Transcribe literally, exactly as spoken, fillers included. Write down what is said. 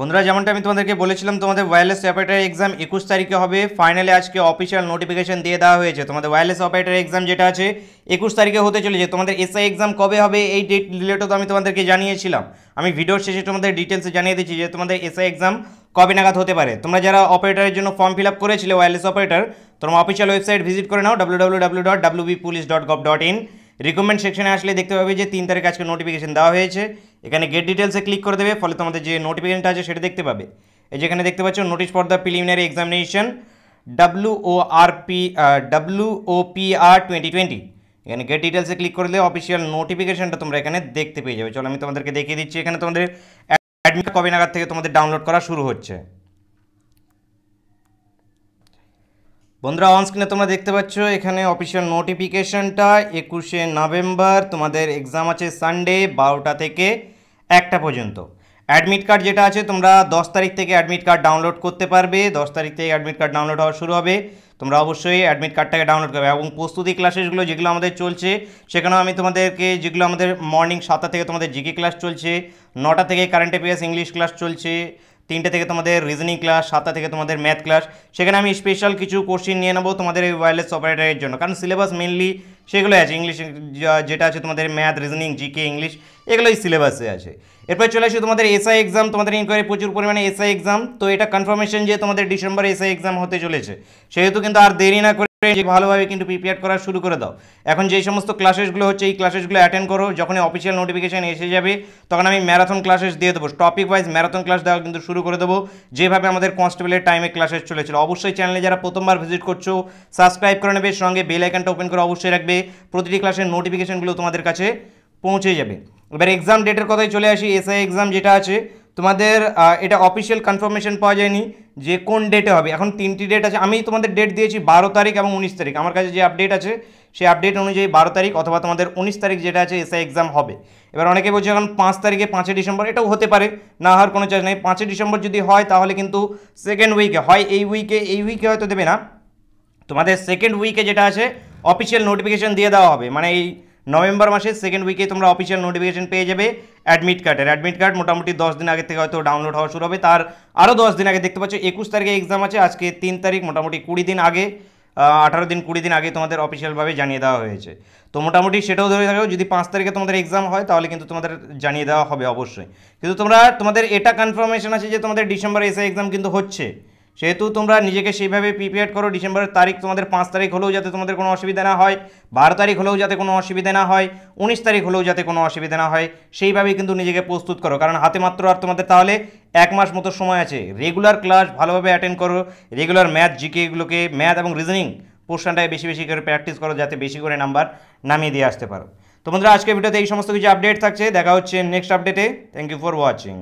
বন্ধুরা যেমনটা আমি তোমাদেরকে বলেছিলাম তোমাদের ওয়্যারলেস অপারেটর एग्जाम একুশ তারিখে হবে। ফাইনালি আজকে অফিশিয়াল নোটিফিকেশন দিয়ে দেওয়া হয়েছে। তোমাদের ওয়্যারলেস অপারেটর एग्जाम যেটা আছে একুশ তারিখে হতে চলেছে। তোমাদের এসআই एग्जाम কবে হবে এই ডেট রিলেটেড আমি তোমাদেরকে জানিয়েছিলাম। আমি ভিডিওর শেষে তোমাদের ডিটেইলসে জানিয়ে দিচ্ছি যে তোমাদের এসআই एग्जाम কবে নাগাদ হতে পারে। তোমরা যারা অপারেটরের জন্য ফর্ম ফিলআপ করেছিলে ওয়্যারলেস অপারেটর তোমরা অফিশিয়াল ওয়েবসাইট ভিজিট করে নাও W W W dot WB police dot gov dot in. रिकमेंड सेक्शने आसले देखते पाबे जे तीन तारीख आज के नोटिफिकेशन देवा हयेछे। एखाने गेट डिटेल्स क्लिक कर देबे फले तोमादेर जे नोटिफिकेशनटा आछे सेटा देखते पाबे। एई जे एखाने देखते पाच्छो notice for the preliminary examination W O R P W O P R twenty twenty एखाने गेट डिटेल्स क्लिक कर दिले अफिशियल नोटिफिकेशनटा तोमरा एखाने देखते पेये जाबे। चलो आमि तोमादेरके देखिये दिच्छि एखाने तोमादेर एडमिट कबे नागाद थेके तोमादेर डाउनलोड करा शुरू होच्छे। বন্ধুরা অনস্ক্রিনে তোমরা দেখতে পাচ্ছ এখানে অফিশিয়াল নোটিফিকেশনটা একুশে নভেম্বর। তোমাদের এক্সাম আছে সানডে বারোটা থেকে একটা পর্যন্ত। অ্যাডমিট কার্ড যেটা আছে তোমরা দশ তারিখ থেকে অ্যাডমিট কার্ড ডাউনলোড করতে পারবে। দশ তারিখ থেকে অ্যাডমিট কার্ড ডাউনলোড হওয়া শুরু হবে। তোমরা অবশ্যই অ্যাডমিট কার্ডটাকে ডাউনলোড করবে এবং প্রস্তুতি ক্লাসেসগুলো যেগুলো আমাদের চলছে সেখানেও আমি তোমাদেরকে যেগুলো আমাদের মর্নিং সাতটা থেকে তোমাদের জিকে ক্লাস চলছে, নটা থেকে কারেন্ট অ্যাফেয়ার্স ইংলিশ ক্লাস চলছে, তিনটে থেকে তোমাদের রিজনিং ক্লাস, সাতটা থেকে তোমাদের ম্যাথ ক্লাস, সেখানে আমি স্পেশাল কিছু কোশ্চিন নিয়ে নেবো তোমাদের এই ওয়্যারলেস অপারেটরের জন্য। কারণ সিলেবাস মেনলি সেগুলো আছে। ইংলিশ যেটা আছে তোমাদের ম্যাথ, রিজনিং, জিকে, ইংলিশ এগুলোই সিলেবাসে আছে। এরপরে চলে আসি তোমাদের এসআই এক্সাম। তোমাদের ইনকোয়ারি প্রচুর পরিমাণে এসআই এক্সাম। তো এটা কনফার্মেশন যে তোমাদের ডিসেম্বরে এসআই এক্সাম হতে চলেছে, সেহেতু কিন্তু আর দেরি না করে ভালোভাবে কিন্তু প্রিপেয়ার করা শুরু করে দাও। এখন যে সমস্ত ক্লাসেসগুলো হচ্ছে এই ক্লাসেসগুলো অ্যাটেন্ড করো। যখনই অফিশিয়াল নোটিফিকেশন এসে যাবে তখন আমি ম্যারাথন ক্লাসেস দিয়ে দেবো। টপিক ওয়াইজ ম্যারাথন ক্লাস দেওয়া কিন্তু শুরু করে দেবো, যেভাবে আমাদের কনস্টেবলের টাইমে ক্লাসেস চলেছিল। অবশ্যই চ্যানেলে যারা প্রথমবার ভিজিট করছো সাবস্ক্রাইব করে নেবে, সঙ্গে বেল আইকনটা ওপেন করে অবশ্যই রাখবে। প্রতিটি ক্লাসের নোটিফিকেশনগুলো তোমাদের কাছে পৌঁছে যাবে। এবার এক্সাম ডেটের কথাই চলে আসি। এসআই এক্সাম যেটা আছে তোমাদের এটা অফিশিয়াল কনফার্মেশন পাওয়া যায়নি যে কোন ডেটে হবে। এখন তিনটি ডেট আছে। আমি তোমাদের ডেট দিয়েছি বারো তারিখ এবং উনিশ তারিখ। আমার কাছে যে আপডেট আছে সেই আপডেট অনুযায়ী বারো তারিখ অথবা তোমাদের উনিশ তারিখ যেটা আছে এসআই এক্সাম হবে। এবার অনেকে বলছে এখন পাঁচ তারিখে পাঁচই ডিসেম্বর, এটাও হতে পারে, না হওয়ার কোনো চান্স নেই। পাঁচই ডিসেম্বর যদি হয় তাহলে কিন্তু সেকেন্ড উইকে হয়, এই উইকে এই উইকে হয়তো দেবে না, তোমাদের সেকেন্ড উইকে যেটা আছে অফিশিয়াল নোটিফিকেশন দিয়ে দেওয়া হবে। মানে এই নভেম্বর মাসের সেকেন্ড উইকে তোমরা অফিশিয়াল নোটিফিকেশন পেয়ে যাবে অ্যাডমিট কার্ডের। অ্যাডমিট কার্ড মোটামুটি দশ দিন আগে থেকে হয়তো ডাউনলোড হওয়া শুরু হবে, তার আরও দশ দিন আগে। দেখতে পাচ্ছ একুশ তারিখে এক্সাম আছে, আজকে তিন তারিখ, মোটামুটি কুড়ি দিন আগে, আঠারো দিন কুড়ি দিন আগে তোমাদের অফিশিয়ালভাবে জানিয়ে দেওয়া হয়েছে। তো মোটামুটি সেটাও ধরে থাকো যদি পাঁচ তারিখে তোমাদের এক্সাম হয় তাহলে কিন্তু তোমাদের জানিয়ে দেওয়া হবে অবশ্যই। কিন্তু তোমরা তোমাদের এটা কনফার্মেশন আছে যে তোমাদের ডিসেম্বরে এসআই এক্সাম কিন্তু হচ্ছে, সেহেতু তোমরা নিজেকে সেইভাবে প্রিপেয়ার করো। ডিসেম্বরের তারিখ তোমাদের পাঁচ তারিখ হলেও যাতে তোমাদের কোনো অসুবিধা না হয়, বারো তারিখ হলেও যাতে কোনো অসুবিধা না হয়, উনিশ তারিখ হলেও যাতে কোনো অসুবিধা না হয়, সেইভাবেই কিন্তু নিজেকে প্রস্তুত করো। কারণ হাতে মাত্র আর তোমাদের তাহলে এক মাস মতো সময় আছে। রেগুলার ক্লাস ভালোভাবে অ্যাটেন্ড করো, রেগুলার ম্যাথ জিকে এগুলোকে, ম্যাথ এবং রিজনিং পোর্শনটায় বেশি বেশি করে প্র্যাকটিস করো যাতে বেশি করে নাম্বার নামিয়ে দিয়ে আসতে পারো। তো বন্ধুরা আজকে ভিডিওতে এই সমস্ত কিছু আপডেট থাকছে। দেখা হচ্ছে নেক্সট আপডেটে। Thank you for watching.